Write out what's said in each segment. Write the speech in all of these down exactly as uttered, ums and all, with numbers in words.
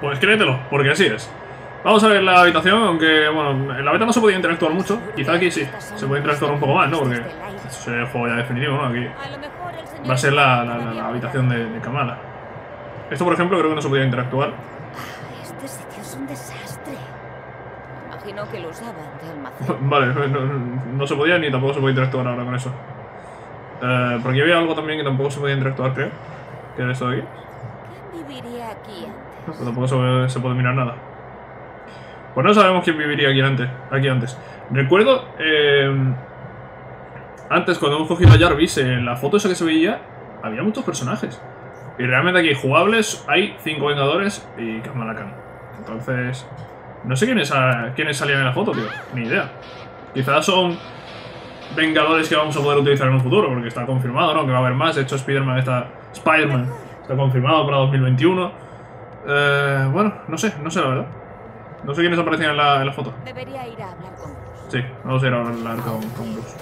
Pues créetelo, porque así es. Vamos a ver la habitación, aunque, bueno, en la beta no se podía interactuar mucho. Quizá aquí sí, se puede interactuar un poco más, ¿no? Porque eso es el juego ya definitivo, ¿no? Aquí va a ser la, la, la, la habitación de, de Kamala. Esto, por ejemplo, creo que no se podía interactuar. Este sitio es un desastre. Imagino que lo usaban de almacén. Vale, no, no, no se podía ni tampoco se puede interactuar ahora con eso. Eh, por aquí había algo también que tampoco se podía interactuar, creo. ¿Qué era esto de aquí? ¿Quién viviría aquí antes? Pues tampoco se, se puede mirar nada. Pues no sabemos quién viviría aquí antes. Aquí antes. Recuerdo, eh, antes cuando hemos cogido a Jarvis, en la foto esa que se veía, había muchos personajes. Y realmente aquí jugables hay cinco Vengadores y Kamala Khan. Entonces, no sé quiénes, quiénes salían en la foto, tío. Ni idea. Quizás son Vengadores que vamos a poder utilizar en un futuro, porque está confirmado, ¿no? Que va a haber más. De hecho, Spider-Man está... Spider-Man está confirmado para dos mil veintiuno. Eh, bueno, no sé, no sé la verdad. No sé quiénes aparecían en la, en la foto. Debería ir a hablar con Bruce. Sí, vamos a ir a hablar con, con Bruce.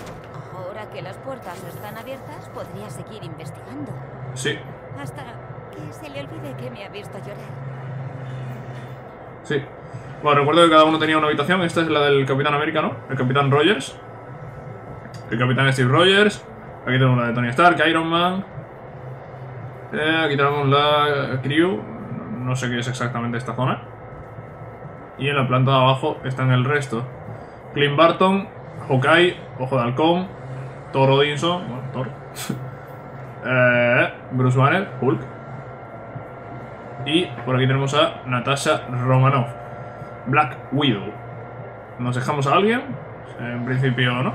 Ahora que las puertas están abiertas, podría seguir investigando. Sí. Hasta que se le olvide que me ha visto llorar. Sí. Bueno, recuerdo que cada uno tenía una habitación. Esta es la del Capitán América, ¿no? El Capitán Rogers. El Capitán Steve Rogers. Aquí tenemos la de Tony Stark, Iron Man. Eh, aquí tenemos la Crew. No sé qué es exactamente esta zona. Y en la planta de abajo están el resto. Clint Barton, Hawkeye, Ojo de Halcón, Thor Odinson. Bueno, Thor. Eh, Bruce Banner, Hulk. Y por aquí tenemos a Natasha Romanoff, Black Widow. ¿Nos dejamos a alguien? En principio no.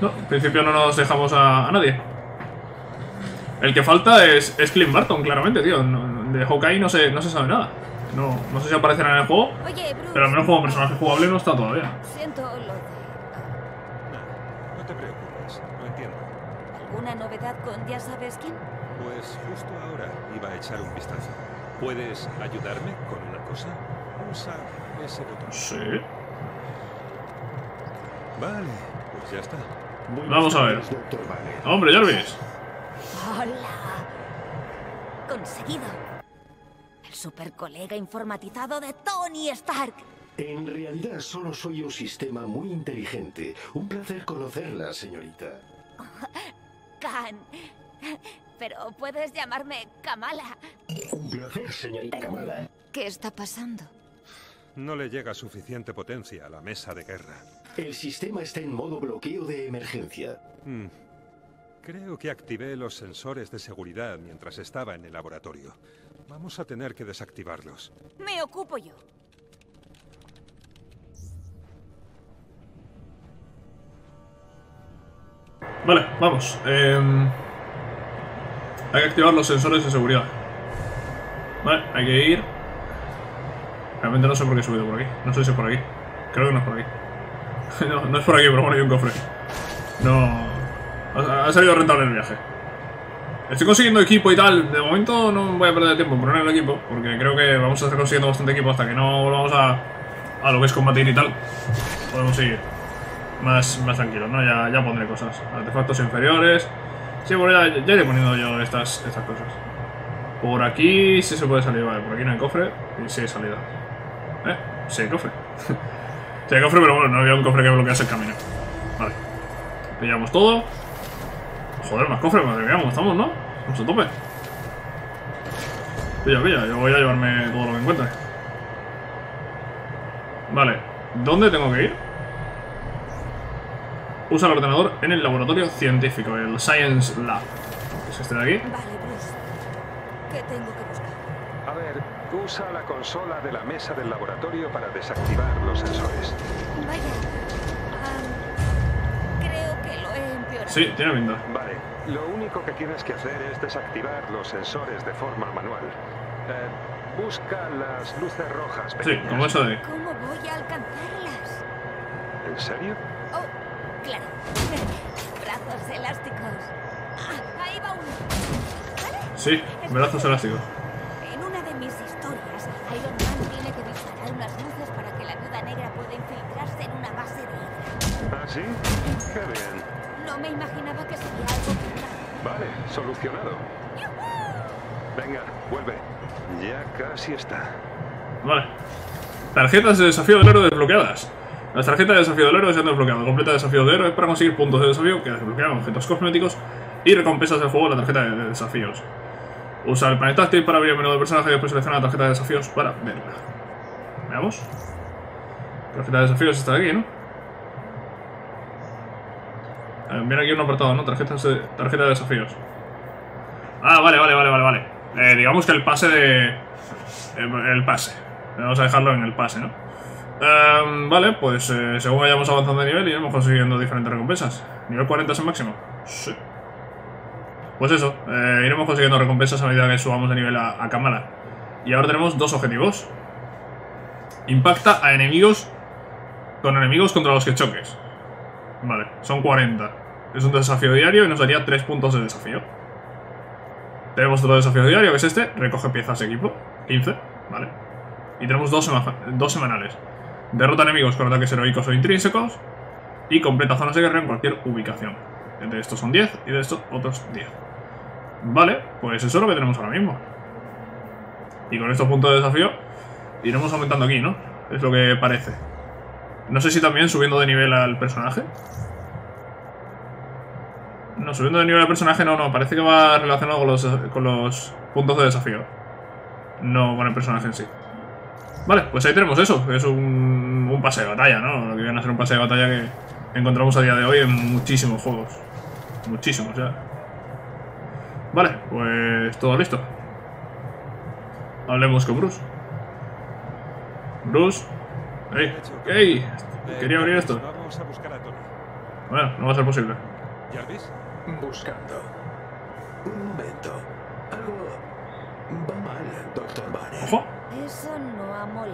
No, en principio no nos dejamos a, a nadie. El que falta es, es Clint Barton, claramente, tío. No, de Hawkeye no se, no se sabe nada. No, no sé si aparecerá en el juego. Oye, Bruce, pero al menos como personaje jugable no está todavía. Siento lo... ¿Una novedad con ya sabes quién? Pues justo ahora iba a echar un vistazo. ¿Puedes ayudarme con una cosa? Usa ese botón. Sí. Vale, pues ya está. Muy Vamos a ver. Hombre, Jarvis. Hola. Conseguido. El super colega informatizado de Tony Stark. En realidad solo soy un sistema muy inteligente. Un placer conocerla, señorita. Khan. Pero puedes llamarme Kamala. Un placer, señorita Kamala. ¿Qué está pasando? No le llega suficiente potencia a la mesa de guerra. El sistema está en modo bloqueo de emergencia. Mm. Creo que activé los sensores de seguridad mientras estaba en el laboratorio. Vamos a tener que desactivarlos. Me ocupo yo. Vale, vamos. Eh, hay que activar los sensores de seguridad. Vale, hay que ir. Realmente no sé por qué he subido por aquí. No sé si es por aquí. Creo que no es por aquí. No, no es por aquí, pero bueno, hay un cofre. No... Ha, ha salido rentable el viaje. Estoy consiguiendo equipo y tal. De momento no voy a perder tiempo en poner el equipo, porque creo que vamos a estar consiguiendo bastante equipo hasta que no volvamos a, a lo que es combatir y tal. Podemos seguir Más, más tranquilo, ¿no? Ya, ya pondré cosas. Artefactos inferiores. Sí, bueno, ya, ya iré poniendo yo estas, estas cosas. Por aquí sí se puede salir. Vale, por aquí no hay cofre. Y sí hay salida. ¿Eh? Sí hay cofre. Sí hay cofre, pero bueno, no había un cofre que bloquease el camino. Vale. Pillamos todo. Joder, más cofres, madre mía, ¿cómo estamos, no? Vamos a tope. Pilla, pilla. Yo voy a llevarme todo lo que encuentre. Vale. ¿Dónde tengo que ir? Usa el ordenador en el laboratorio científico, el Science Lab. ¿Es este de aquí? Vale, Bruce. ¿Qué tengo que buscar? A ver, usa la consola de la mesa del laboratorio para desactivar los sensores. Vaya. Um, creo que lo he empeorado. Sí, tiene pinta. Vale, lo único que tienes que hacer es desactivar los sensores de forma manual. Eh, busca las luces rojas pequeñas. Sí, como eso de ahí. ¿Cómo voy a alcanzarlas? ¿En serio? Oh. Claro. Brazos elásticos. Ah, ahí va uno. ¿Vale? Sí, brazos elásticos. En una de mis historias, Iron Man tiene que disparar unas luces para que la viuda negra pueda infiltrarse en una base de Hydra. ¿Ah, sí? Qué bien. No me imaginaba que sería algo tan grave. Vale, solucionado. ¡Yuhu! Venga, vuelve. Ya casi está. Vale. Tarjetas de desafío del héroe desbloqueadas. Las tarjetas de desafío del héroe se han desbloqueado. Completa desafío del héroe para conseguir puntos de desafío que desbloquean objetos cosméticos y recompensas del juego de la tarjeta de desafíos. Usa el panel táctil para abrir el menú del personaje y después selecciona la tarjeta de desafíos para verla. Veamos. Tarjeta de desafíos está aquí, ¿no? A ver, mira aquí un apartado, ¿no? Tarjetas de, tarjeta de desafíos. Ah, vale, vale, vale, vale, vale. Eh, digamos que el pase de... Eh, el pase. Vamos a dejarlo en el pase, ¿no? Um, vale, pues eh, según vayamos avanzando de nivel iremos consiguiendo diferentes recompensas. Nivel cuarenta es el máximo. Sí. Pues eso, eh, iremos consiguiendo recompensas a medida que subamos de nivel a, a Kamala. Y ahora tenemos dos objetivos. Impacta a enemigos con enemigos contra los que choques. Vale, son cuarenta. Es un desafío diario y nos daría tres puntos de desafío. Tenemos otro desafío diario, que es este. Recoge piezas de equipo, quince, vale. Y tenemos dos, sema dos semanales. Derrota enemigos con ataques heroicos o intrínsecos. Y completa zonas de guerra en cualquier ubicación. De estos son diez y de estos otros diez. Vale, pues eso es lo que tenemos ahora mismo. Y con estos puntos de desafío iremos aumentando aquí, ¿no? Es lo que parece. No sé si también subiendo de nivel al personaje. No, subiendo de nivel al personaje no, no. Parece que va relacionado con los, con los puntos de desafío. No con el personaje en sí. Vale, pues ahí tenemos eso. Es un, un pase de batalla, ¿no? Lo que viene a ser un pase de batalla que encontramos a día de hoy en muchísimos juegos. Muchísimos, ya. Vale, pues todo listo. Hablemos con Bruce. Bruce. ¡Ey! ¡Ey! Quería abrir esto. Bueno, no va a ser posible. ¿Jarvis? Buscando. Un momento. Algo va mal, doctor Banner. ¡Ojo! Eso no ha molado.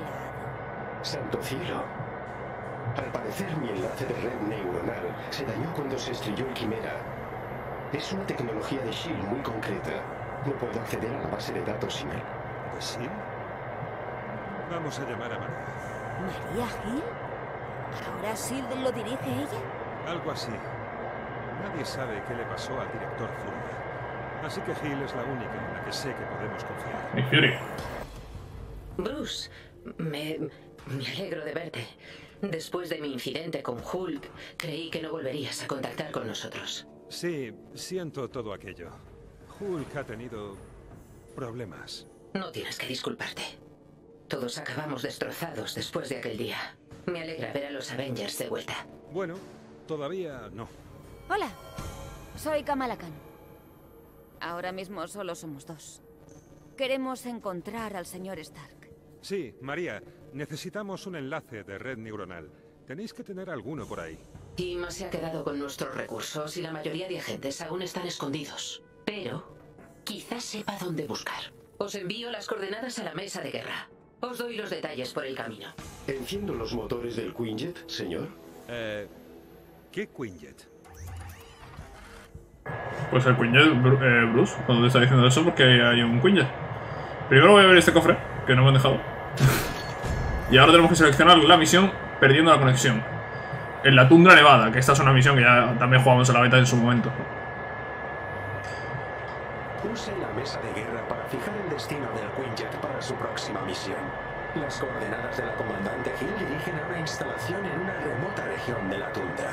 Santo cielo. Al parecer mi enlace de red neuronal se dañó cuando se estrelló el Quimera. Es una tecnología de S H I E L D muy concreta. No puedo acceder a la base de datos sin él. ¿Pues sí? Vamos a llamar a María. ¿María Hill? ¿Ahora S H I E L D lo dirige ella? Algo así. Nadie sabe qué le pasó al director Fury. Así que Hill es la única en la que sé que podemos confiar. Fury. Bruce, me, me alegro de verte. Después de mi incidente con Hulk, creí que no volverías a contactar con nosotros. Sí, siento todo aquello. Hulk ha tenido problemas. No tienes que disculparte. Todos acabamos destrozados después de aquel día. Me alegra ver a los Avengers de vuelta. Bueno, todavía no. Hola, soy Kamala Khan. Ahora mismo solo somos dos. Queremos encontrar al señor Stark. Sí, María, necesitamos un enlace de red neuronal. Tenéis que tener alguno por ahí. I M A se ha quedado con nuestros recursos y la mayoría de agentes aún están escondidos. Pero quizás sepa dónde buscar. Os envío las coordenadas a la mesa de guerra. Os doy los detalles por el camino. ¿Enciendo los motores del Quinjet, señor? Eh... ¿Qué Quinjet? Pues el Quinjet, eh, Bruce, cuando te está diciendo eso, porque hay un Quinjet. Primero voy a ver este cofre, que no me han dejado. Y ahora tenemos que seleccionar la misión Perdiendo la Conexión. En la Tundra Nevada, que esta es una misión que ya también jugamos a la beta en su momento. Puse la mesa de guerra para fijar el destino del Quinjet para su próxima misión. Las coordenadas de la comandante Hill dirigen a una instalación en una remota región de la tundra.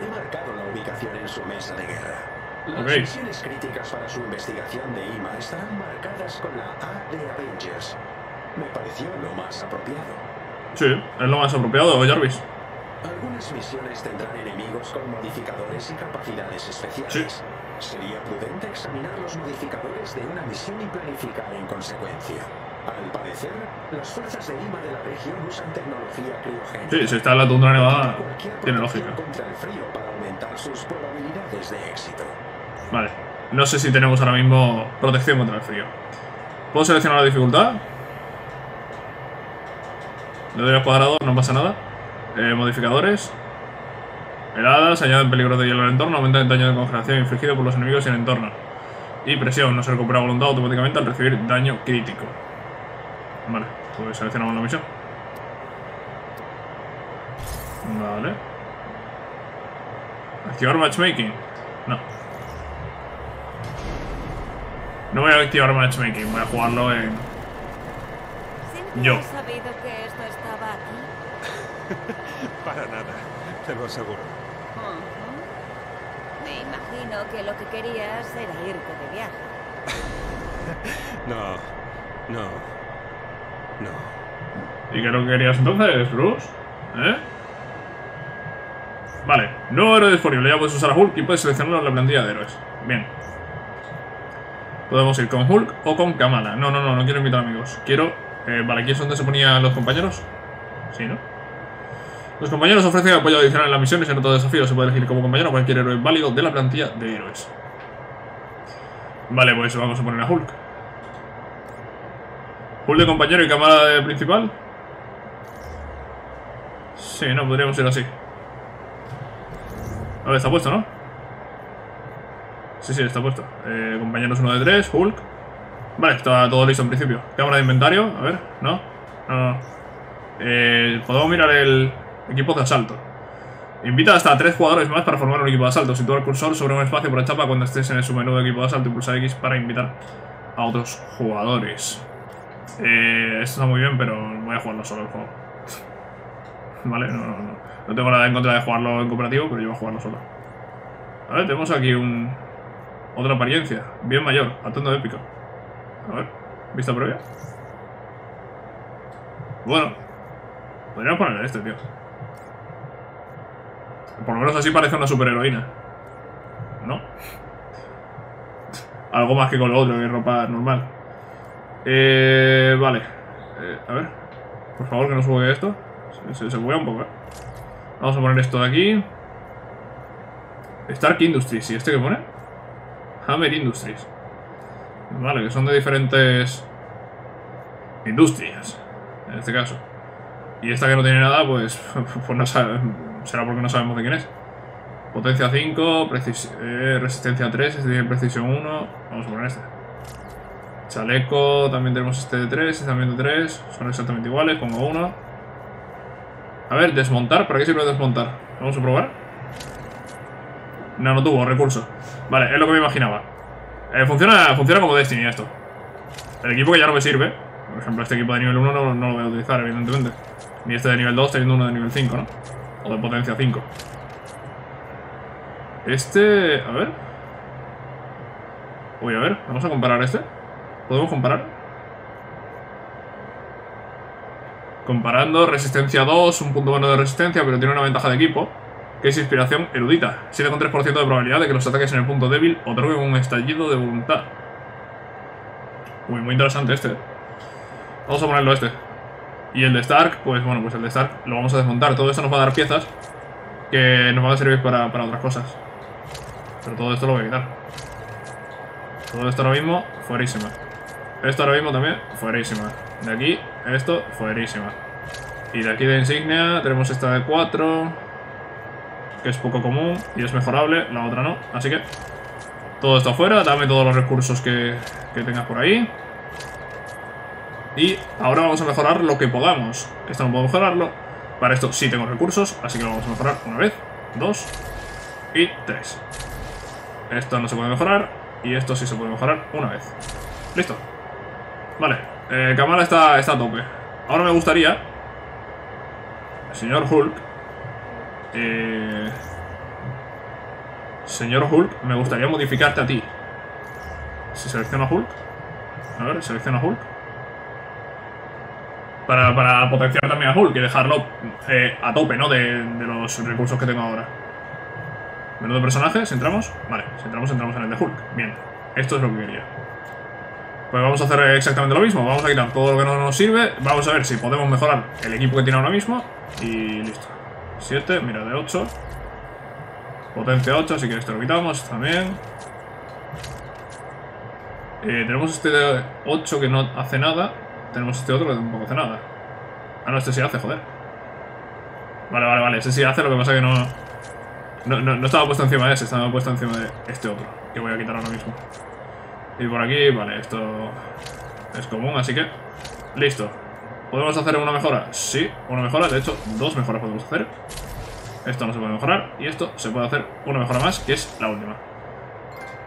He marcado la ubicación en su mesa de guerra. Las okay. misiones críticas para su investigación de I M A estarán marcadas con la A de Avengers. Me pareció lo más apropiado. Sí, es lo más apropiado, Jarvis. Algunas misiones tendrán enemigos con modificadores y capacidades especiales. Sí. Sería prudente examinar los modificadores de una misión y planificar en consecuencia. Al parecer, las fuerzas de I M A de la región usan tecnología criogénica. Sí, si está en la Tundra Nevada, tiene lógica. Contra el frío para aumentar sus probabilidades de éxito. Vale, no sé si tenemos ahora mismo protección contra el frío. ¿Puedo seleccionar la dificultad? Le doy al cuadrado, no pasa nada. Eh, modificadores. Heladas, añaden peligros de hielo al entorno, aumentan el daño de congelación infligido por los enemigos y el entorno. Y presión, no se recupera voluntad automáticamente al recibir daño crítico. Vale, pues seleccionamos la misión. Vale. Activar matchmaking. No. No voy a activar matchmaking, voy a jugarlo en... yo. ¿Has sabido que esto estaba aquí? Para nada, te lo aseguro. Uh-huh. Me imagino que lo que querías era irte de viaje. No, no, no. ¿Y qué es lo que querías entonces, Bruce? ¿Eh? Vale, nuevo héroe disponible, ya puedes usar a Hulk y puedes seleccionarlo en la plantilla de héroes. Bien. Podemos ir con Hulk o con Kamala. No, no, no, no quiero invitar amigos. Quiero... Eh, vale, aquí es donde se ponían los compañeros. Sí, ¿no? Los compañeros ofrecen apoyo adicional en las misiones y en otros desafíos. Se puede elegir como compañero cualquier héroe válido de la plantilla de héroes. Vale, pues vamos a poner a Hulk. Hulk de compañero y Kamala de principal. Sí, no, podríamos ir así. A ver, está puesto, ¿no? Sí, sí, está puesto. Eh, compañeros uno de tres, Hulk. Vale, está todo listo en principio. Cámara de inventario, a ver, ¿no? No, no. Eh, podemos mirar el equipo de asalto. Invita hasta a tres jugadores más para formar un equipo de asalto. Sitúa el cursor sobre un espacio por la chapa cuando estés en el submenú de equipo de asalto y pulsa X para invitar a otros jugadores. Eh, esto está muy bien, pero voy a jugarlo solo el juego. Vale, no, no, no. No tengo nada en contra de jugarlo en cooperativo, pero yo voy a jugarlo solo. A ver, tenemos aquí un... otra apariencia, bien mayor, atuendo épico. A ver, vista previa. Bueno, podríamos ponerle este, tío. Por lo menos así parece una superheroína, ¿no? Algo más que con lo otro, que ropa normal. Eh, vale. Eh, a ver, por favor que no suba esto. Se, se, se buguea un poco, ¿eh? Vamos a poner esto de aquí. Stark Industries, ¿y este que pone? Hammer Industries. Vale, que son de diferentes industrias, en este caso. Y esta que no tiene nada, pues, pues no sabe, será porque no sabemos de quién es. Potencia cinco, eh, resistencia tres, este tiene precisión uno. Vamos a poner este. Chaleco, también tenemos este de tres, este también de tres. Son exactamente iguales, pongo uno. A ver, desmontar, ¿para qué sirve desmontar? Vamos a probar. No, no tuvo, recurso. Vale, es lo que me imaginaba. Eh, funciona, funciona como Destiny esto. El equipo que ya no me sirve. Por ejemplo, este equipo de nivel uno no, no lo voy a utilizar, evidentemente. Ni este de nivel dos, teniendo uno de nivel cinco, ¿no? O de potencia cinco. Este... a ver. Uy, a ver, vamos a comparar este. ¿Podemos comparar? Comparando, resistencia dos, un punto bueno de resistencia, pero tiene una ventaja de equipo. Que es inspiración erudita. siete coma tres por ciento de probabilidad de que los ataques en el punto débil otorguen un estallido de voluntad. Uy, muy interesante este. Vamos a ponerlo este. Y el de Stark, pues bueno, pues el de Stark lo vamos a desmontar. Todo esto nos va a dar piezas que nos van a servir para, para otras cosas. Pero todo esto lo voy a quitar. Todo esto ahora mismo, fuerísima. Esto ahora mismo también, fuerísima. De aquí, esto, fuerísima. Y de aquí de insignia, tenemos esta de cuatro... que es poco común y es mejorable, la otra no. Así que todo está afuera, dame todos los recursos que, que tengas por ahí. Y ahora vamos a mejorar lo que podamos. Esto no puedo mejorarlo. Para esto sí tengo recursos, así que lo vamos a mejorar una vez, dos y tres. Esto no se puede mejorar y esto sí se puede mejorar una vez. Listo. Vale, eh, Kamala está, está a tope. Ahora me gustaría, señor Hulk, Eh, señor Hulk, me gustaría modificarte a ti. Si selecciono a Hulk. A ver, selecciono a Hulk para, para potenciar también a Hulk y dejarlo eh, a tope, ¿no? De, de los recursos que tengo ahora. Menudo personaje, si entramos. Vale, si entramos, entramos en el de Hulk. Bien, esto es lo que quería. Pues vamos a hacer exactamente lo mismo. Vamos a quitar todo lo que no nos sirve. Vamos a ver si podemos mejorar el equipo que tiene ahora mismo. Y listo. siete, mira, de ocho. Potencia ocho, así que esto lo quitamos también. eh, Tenemos este de ocho que no hace nada. Tenemos este otro que tampoco hace nada. Ah, no, este sí hace, joder. Vale, vale, vale, este sí hace, lo que pasa que no No, no, no estaba puesto encima de ese, estaba puesto encima de este otro, que voy a quitar ahora mismo. Y por aquí, vale, esto es común, así que listo. ¿Podemos hacer una mejora? Sí, una mejora, de hecho, dos mejoras podemos hacer. Esto no se puede mejorar y esto se puede hacer una mejora más, que es la última.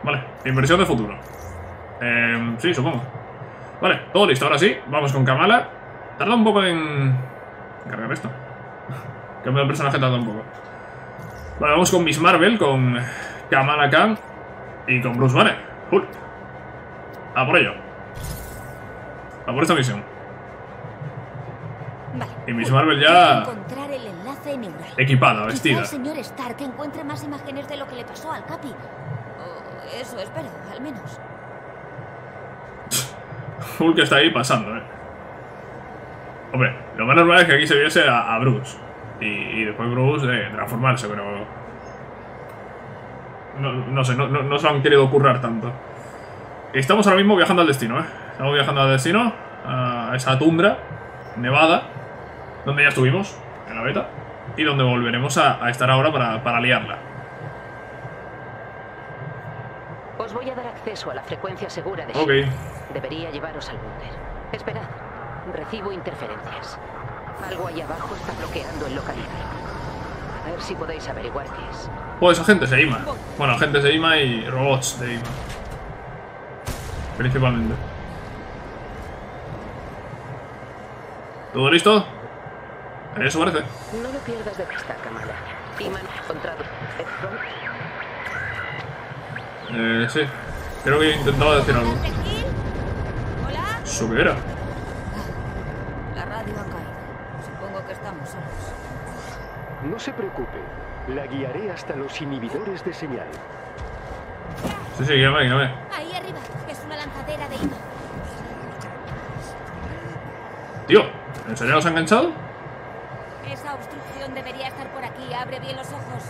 Vale, inversión de futuro. Eh, sí, supongo. Vale, todo listo, ahora sí, vamos con Kamala. Tarda un poco en... cargar esto. Cambiar el personaje tarda un poco. Vale, vamos con Miss Marvel, con Kamala Khan y con Bruce Banner. Hulk. A por ello. A por esta misión. Vale, y Miss Marvel ya... equipada, vestida. Quizá el señor Stark encuentre más imágenes de lo que le pasó al Capi. O eso espero, al menos. Hulk está ahí pasando, eh. Hombre, lo más normal es que aquí se viese a, a Bruce. Y, y después Bruce eh, transformarse, pero... No, no sé, no, no, no se han querido currar tanto. Estamos ahora mismo viajando al destino, eh. Estamos viajando al destino, a esa tundra, Nevada, donde ya estuvimos, en la beta. Y donde volveremos a, a estar ahora para, para liarla. Os voy a dar acceso a la frecuencia segura de S H I E L D. Ok. Debería llevaros al búnker. Esperad, recibo interferencias. Algo ahí abajo está bloqueando el localizer. A ver si podéis averiguar qué es. Pues agentes de I M A. Bueno, agentes de I M A y robots de I M A. Principalmente. ¿Todo listo? Eso parece. No lo pierdas de vista, Kamala. I M A contra... Eh, sí. Creo que he intentado decir algo. ¿Hola? ¿Eso qué era? La radio ha caído. Supongo que estamos solos. No se preocupe. La guiaré hasta los inhibidores de señal. Sí, sí, guíame, guíame. Ahí arriba, es una lanzadera de I M A. Tío, ¿en serio los ha enganchado? Esa obstrucción debería estar por aquí. Abre bien los ojos.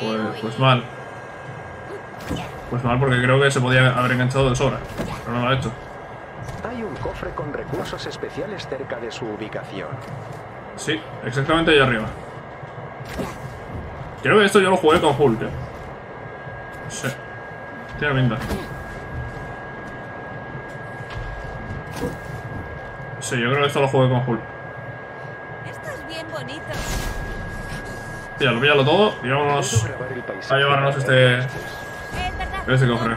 Pues, pues mal. Pues mal, porque creo que se podía haber enganchado de sobra, pero no lo ha hecho. Hay un cofre con recursos especiales cerca de su ubicación. Sí, exactamente allá arriba. Creo que esto yo lo jugué con Hulk, ¿eh? Sí. Tiene pinta. Sí, yo creo que esto lo jugué con Hulk. Esto es bien bonito. Tía, lo píllalo todo y vámonos a llevarnos este... este cofre.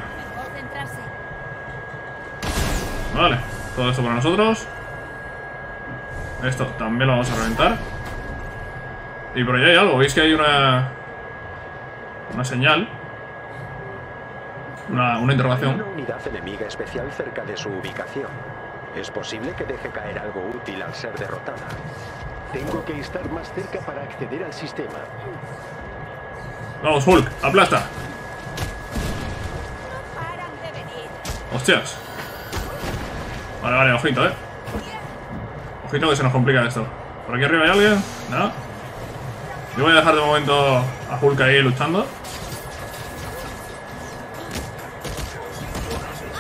Vale, todo esto para nosotros. Esto también lo vamos a reventar. Y por allá hay algo, veis que hay una... una señal. Una, una interrogación. Hay una unidad enemiga especial cerca de su ubicación. Es posible que deje caer algo útil al ser derrotada. Tengo que estar más cerca para acceder al sistema. Vamos, Hulk, aplasta. ¡Hostias! Vale, vale, ojito, eh. Ojito que se nos complica esto. ¿Por aquí arriba hay alguien? No. Yo voy a dejar de momento a Hulk ahí luchando.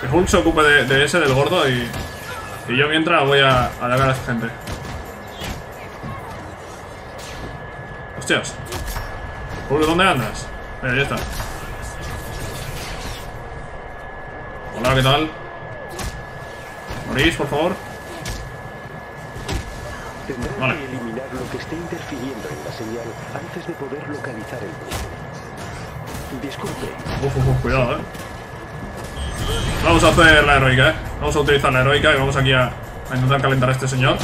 Que Hulk se ocupe de, de ese, del gordo, y, y yo mientras voy a atacar a esa gente. ¡Hostias! Hulk, ¿dónde andas? Mira, ya está. Hola, ¿qué tal? ¿Morís, por favor? Tendrán vale. que eliminar lo que esté interfiriendo en la señal antes de poder localizar el búnker. Disculpe. Uf, uf, uf, cuidado, eh. Vamos a hacer la heroica, eh. Vamos a utilizar la heroica y vamos aquí a, a intentar calentar a este señor.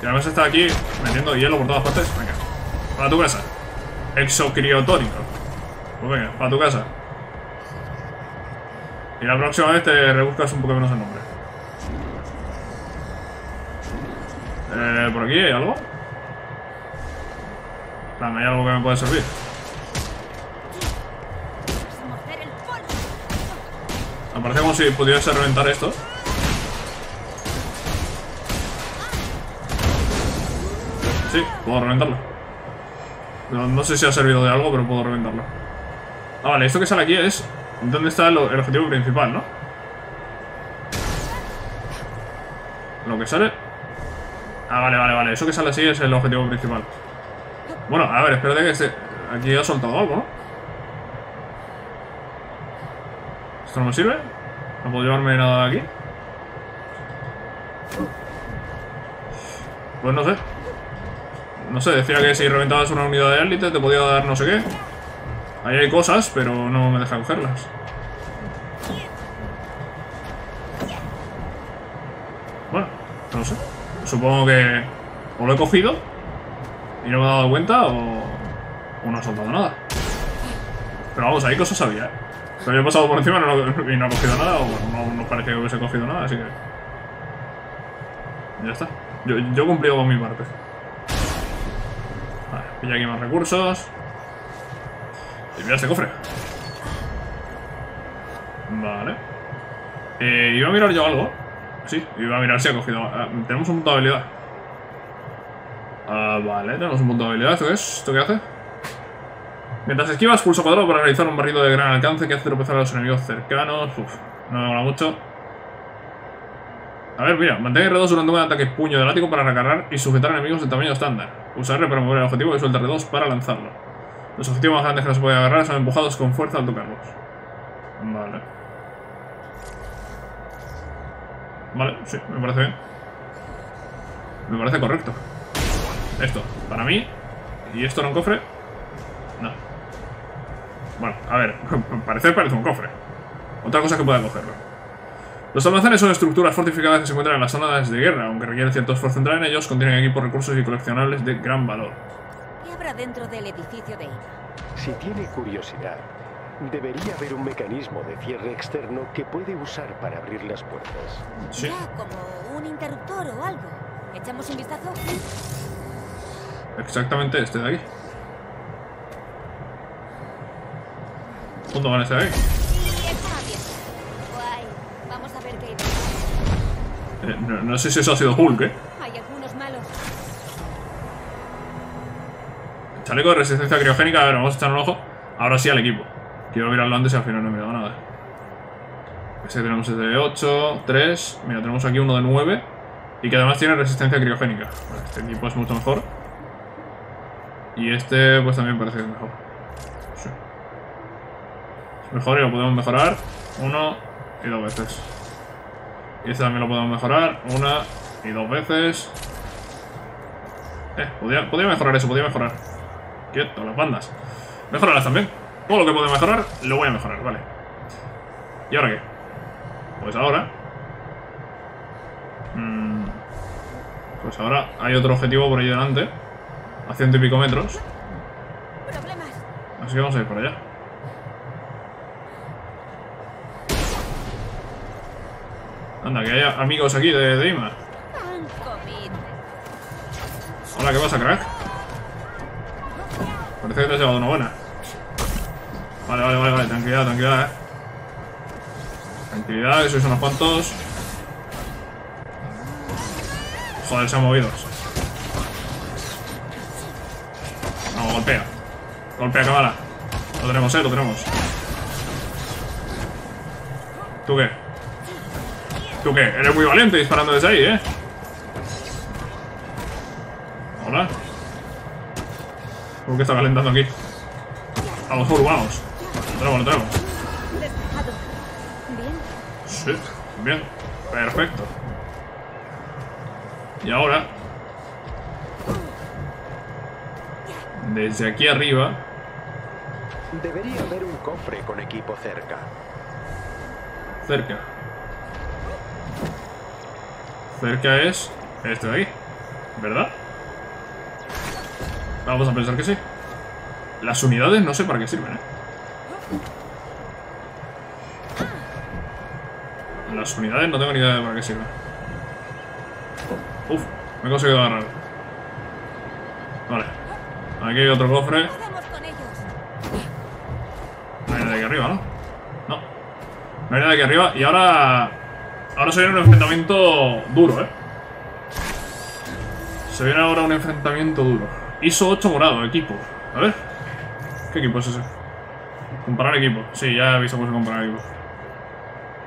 Y además está aquí metiendo hielo por todas partes. Venga, para tu casa. Exocriotónico. Pues venga, para tu casa. Y la próxima vez te rebuscas un poco menos el nombre. Eh, ¿por aquí hay algo? Dame, ¿hay algo que me puede servir? Me parece como si pudiese reventar esto. Sí, puedo reventarlo. No, no sé si ha servido de algo, pero puedo reventarlo. Ah, vale, esto que sale aquí es... ¿dónde está el objetivo principal, no? Lo que sale... ah, vale, vale, vale. Eso que sale así es el objetivo principal. Bueno, a ver, espérate que este... aquí ha soltado algo, ¿no? ¿Esto no me sirve? ¿No puedo llevarme nada de aquí? Pues no sé. No sé, decía que si reventabas una unidad de élite te podía dar no sé qué. Ahí hay cosas, pero no me deja cogerlas. No sé. Supongo que o lo he cogido y no me he dado cuenta o, o no ha soltado nada. Pero vamos, ahí cosas había, ¿eh? Lo había pasado por encima y no ha cogido nada. O bueno, no, no parecía que hubiese cogido nada, así que... Ya está. Yo, yo he cumplido con mi parte. Vale, pilla aquí más recursos. Y mira este cofre. Vale. Eh, iba a mirar yo algo. Sí, iba a mirar si ha cogido... Uh, tenemos un punto de habilidad. Uh, vale, tenemos un punto de habilidad. ¿Esto qué es? ¿Esto qué hace? Mientras esquivas, pulso cuadrado para realizar un barrido de gran alcance que hace tropezar a los enemigos cercanos. Uf, no me mola mucho. A ver, mira. Mantén R dos durante un ataque puño de látigo para recargar y sujetar enemigos de tamaño estándar. Usa R para mover el objetivo y suelta R dos para lanzarlo. Los objetivos más grandes que no se pueden agarrar son empujados con fuerza al tocarlos. Vale. Vale, sí, me parece bien. Me parece correcto. Esto, para mí. ¿Y esto era un cofre? No. Bueno, a ver, parecer parece un cofre. Otra cosa que pueda cogerlo. Los almacenes son estructuras fortificadas que se encuentran en las zonas de guerra. Aunque requieren cierto esfuerzo entrar en ellos, contienen equipos, recursos y coleccionables de gran valor. ¿Qué habrá dentro del edificio de I M A? Si tiene curiosidad, debería haber un mecanismo de cierre externo que puede usar para abrir las puertas. Sí. Ya, como un interruptor o algo. ¿Echamos un vistazo? Exactamente este de aquí. ¿Cuándo van a estar ahí? Eh, no, no sé si eso ha sido Hulk, ¿eh? Hay algunos malos. Chaleco de resistencia criogénica. A ver, vamos a echar un ojo. Ahora sí al equipo. Quiero mirarlo antes y al final no he mirado nada. Ese que tenemos es de ocho, tres. Mira, tenemos aquí uno de nueve. Y que además tiene resistencia criogénica. Vale, este equipo es mucho mejor. Y este pues también parece que es mejor. Sí. Es mejor y lo podemos mejorar. Uno y dos veces. Y este también lo podemos mejorar. Una y dos veces. Eh, podía, podía mejorar eso, podía mejorar. Quieto, las bandas. Mejorarlas también. Todo lo que puedo mejorar, lo voy a mejorar, vale. ¿Y ahora qué? Pues ahora... Mmm, pues ahora hay otro objetivo por ahí delante. A ciento y pico metros. Así que vamos a ir para allá. Anda, que haya amigos aquí de, de I M A. Hola, ¿qué pasa, crack? Parece que te has llevado una buena. Vale, vale, vale, vale, tranquilidad, tranquilidad, eh. Tranquilidad, que sois unos cuantos. Joder, se han movido. No, golpea. Golpea, Kamala. Lo tenemos, eh, lo tenemos. ¿Tú qué? ¿Tú qué? Eres muy valiente disparando desde ahí, eh. Hola. ¿Por qué está calentando aquí? A lo mejor, vamos. Lo tenemos, lo tenemos. Sí, bien. Perfecto. Y ahora, desde aquí arriba, debería haber un cofre con equipo cerca. Cerca. Cerca es este de aquí, ¿verdad? Vamos a pensar que sí. Las unidades no sé para qué sirven, ¿eh? Las unidades no tengo ni idea de para qué sirven. Uf, me he conseguido agarrar. Vale. Aquí hay otro cofre. No hay nada aquí arriba, ¿no? No. No hay nada aquí arriba. Y ahora... Ahora se viene un enfrentamiento duro, ¿eh? Se viene ahora un enfrentamiento duro. I S O ocho morado, equipo. A ver. ¿Qué equipo es ese? Comparar equipo. Sí, ya he visto cómo se compara equipo.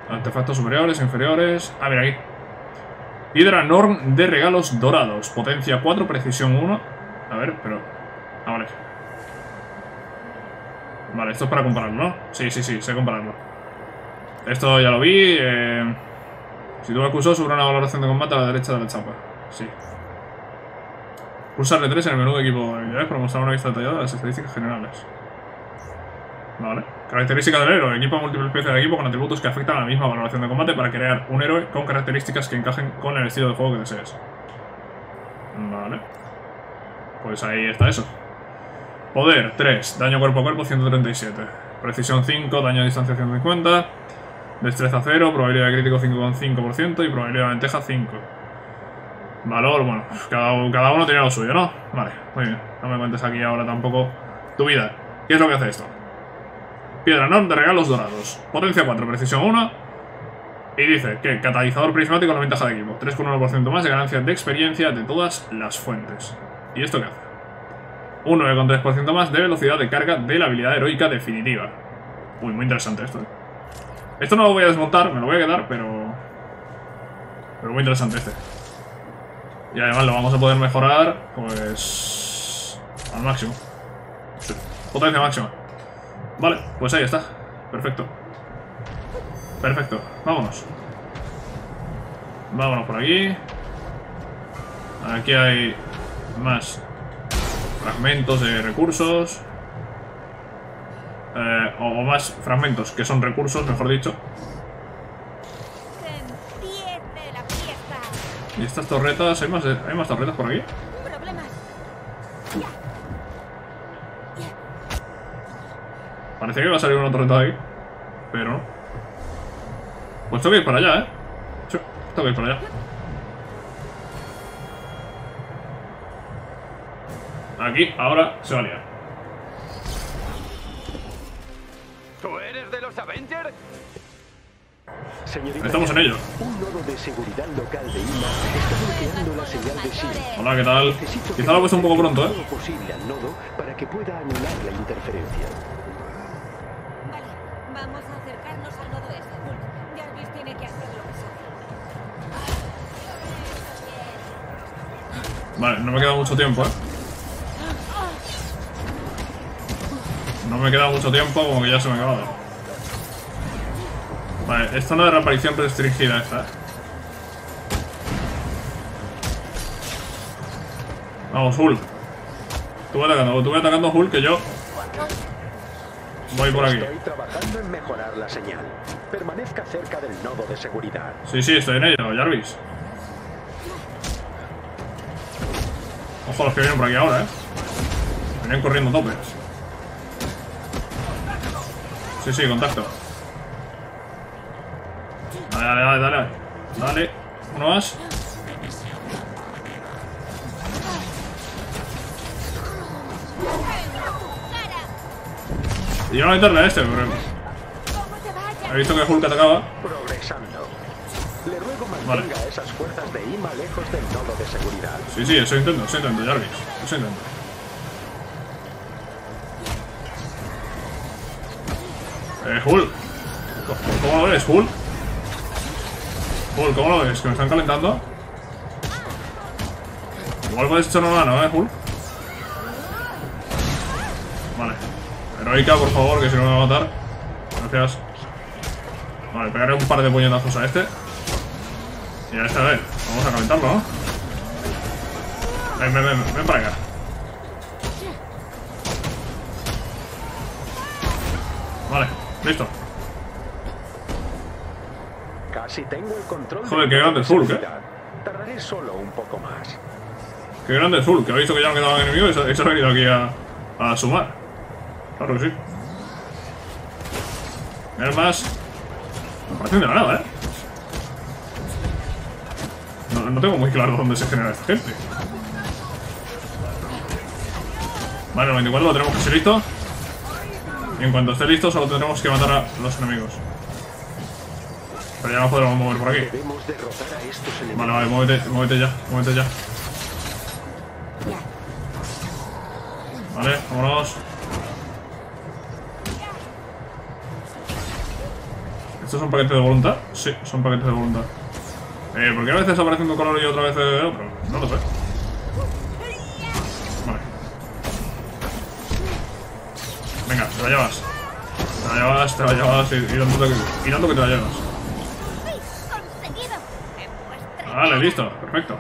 Artefactos superiores, inferiores. Ah, mira aquí. Hidra Norm de regalos dorados. Potencia cuatro, precisión uno. A ver, pero... Ah, vale. Vale, esto es para compararlo, ¿no? Sí, sí, sí, sé compararlo. Esto ya lo vi. Eh... Si tú me acusas, sobre una valoración de combate a la derecha de la chapa. Sí. Pulsar R tres en el menú de equipo de habilidades para mostrar una vista detallada de las estadísticas generales. Vale. Características del héroe. Equipa múltiples piezas del equipo con atributos que afectan a la misma valoración de combate para crear un héroe con características que encajen con el estilo de juego que desees. Vale. Pues ahí está eso. Poder tres, daño cuerpo a cuerpo ciento treinta y siete. Precisión cinco, daño a distancia ciento cincuenta. Destreza cero, probabilidad de crítico cinco coma cinco por ciento y probabilidad de ventaja cinco. Valor, bueno, cada, cada uno tiene lo suyo, ¿no? Vale, muy bien. No me cuentes aquí ahora tampoco tu vida. ¿Qué es lo que hace esto? Piedra Norm de regalos dorados. Potencia cuatro, precisión uno. Y dice que catalizador prismático en la ventaja de equipo. tres coma uno por ciento más de ganancia de experiencia de todas las fuentes. ¿Y esto qué hace? Un nueve coma tres por ciento más de velocidad de carga de la habilidad heroica definitiva. Uy, muy interesante esto, ¿eh? Esto no lo voy a desmontar, me lo voy a quedar, pero... Pero muy interesante este. Y además lo vamos a poder mejorar, pues... al máximo. Sí. Potencia máxima. Vale, pues ahí está. Perfecto. Perfecto. Vámonos. Vámonos por aquí. Aquí hay más fragmentos de recursos. Eh, o, o más fragmentos que son recursos, mejor dicho. Y estas torretas, ¿hay más, hay más torretas por aquí? Parecía que iba a salir una torreta de aquí, pero no. Pues tengo que ir para allá, ¿eh? Sí, tengo que ir para allá. Aquí, ahora, se va a liar. ¿Tú eres de los Avengers? Señorita, estamos en ello. Un nodo de seguridad local de I M A está bloqueando la señal de S H I E L D. Hola, ¿qué tal? Quizá lo he puesto un poco pronto, ¿eh? Posible al nodo para que pueda anular la interferencia. Vale, vamos a acercarnos al nodo este. Hulk, Jarvis tiene que hacer lo que sabe. Vale, no me queda mucho tiempo, ¿eh? No me queda mucho tiempo, como que ya se me ha acabado. Vale, esta no es reaparición restringida esta. Vamos, Hulk. Tú vas atacando, tú vas atacando Hulk, que yo voy por aquí. Estoy trabajando en mejorar la señal. Permanezca cerca del nodo de seguridad. Sí, sí, estoy en ello, Jarvis. Ojo a los que vienen por aquí ahora, eh. Venían corriendo topes. Sí, sí, contacto. Dale, dale, dale, dale. Uno más. Y yo voy a meterle a este, pero... He visto que Hulk atacaba. Vale. Sí, sí, eso intento, eso intento, Jarvis. Eso intento. Eh, Hulk. ¿Cómo lo ves, Hulk? Hulk, ¿cómo lo ves? Que me están calentando. Igual puedes echar una mano, ¿eh, Hulk? Vale. Heroica, por favor, que si no me va a matar. Gracias. Vale, pegaré un par de puñetazos a este. Y a este, a ver. Vamos a calentarlo, ¿no? Ven, ven, ven, ven para acá. Vale, listo. Si tengo el control. Joder, qué grande es Hulk, eh. Tardaré solo un poco más. Qué grande es Hulk, que ha visto que ya no quedaban enemigos y se ha venido aquí a, a sumar. Claro que sí. Mirad más. No parecen de la nada, eh. No, no tengo muy claro dónde se genera esta gente. Vale, noventa y cuatro lo tenemos casi listo. Y en cuanto esté listo, solo tendremos que matar a los enemigos. Pero ya nos podremos mover por aquí. Vale, vale, muévete, muévete ya, muévete ya. Vale, vámonos. ¿Estos son paquetes de voluntad? Sí, son paquetes de voluntad. Eh, ¿por qué a veces aparece un color y otra vez de otro? No lo sé. Vale. Venga, te la llevas. Te la llevas, te la llevas y, y, tanto, que, y tanto que te la llevas. Vale, listo, perfecto.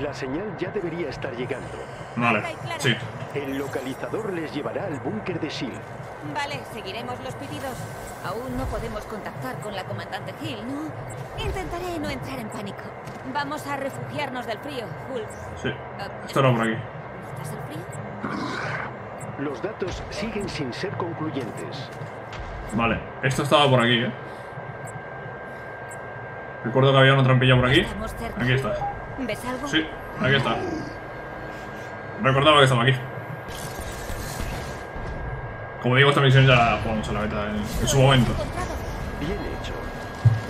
La señal ya debería estar llegando. Vale, sí. El localizador les llevará al búnker de S H I E L D. Vale, seguiremos los pedidos. Aún no podemos contactar con la comandante Hill, ¿no? Intentaré no entrar en pánico. Vamos a refugiarnos del frío, Hulk. Sí, uh, esto no por aquí. ¿Notas el frío? Los datos siguen sin ser concluyentes. Vale, esto estaba por aquí, ¿eh? Recuerdo que había una trampilla por aquí. Aquí está. ¿Ves algo? Sí, aquí está. Recordaba que estaba aquí. Como digo, esta misión ya la ponemos a la beta en, en su momento. Bien hecho.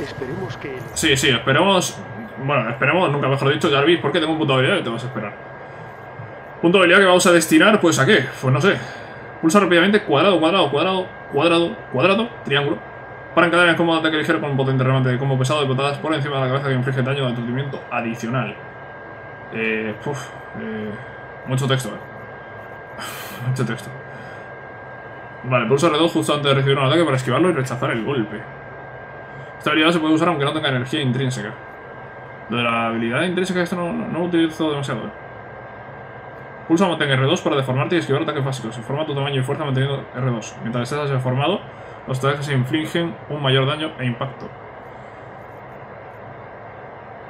Esperemos que... Sí, sí, esperemos... Bueno, esperemos, nunca mejor dicho, Jarvis, porque tengo un punto de habilidad que te vas a esperar. Punto de habilidad que vamos a destinar, pues ¿a qué? Pues no sé. Pulsa rápidamente cuadrado, cuadrado, cuadrado, cuadrado, cuadrado, triángulo. Para encadenar el combo de ataque ligero con un potente remate de combo pesado de patadas por encima de la cabeza que inflige daño de aturdimiento adicional. Eh... Puf... Eh... Mucho texto, eh. Mucho texto. Vale, pulsa R dos justo antes de recibir un ataque para esquivarlo y rechazar el golpe. Esta habilidad se puede usar aunque no tenga energía intrínseca. Lo de la habilidad intrínseca, esto no, no, no lo utilizo demasiado, eh. Pulsa mantén R dos para deformarte y esquivar ataques básicos. Informa tu tamaño y fuerza manteniendo R dos. Mientras estás deformado, los ataques se infligen un mayor daño e impacto.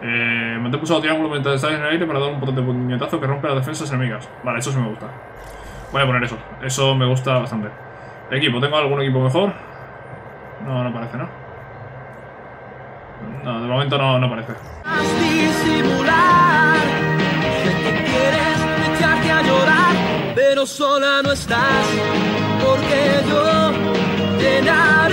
Eh, mantén pulsado triángulo mientras estás en el aire para dar un potente puñetazo que rompe las defensas enemigas. Vale, eso sí me gusta. Voy a poner eso. Eso me gusta bastante. Equipo, ¿tengo algún equipo mejor? No, no parece, ¿no? No, de momento no, no parece. Pero sola no estás, porque yo te nada.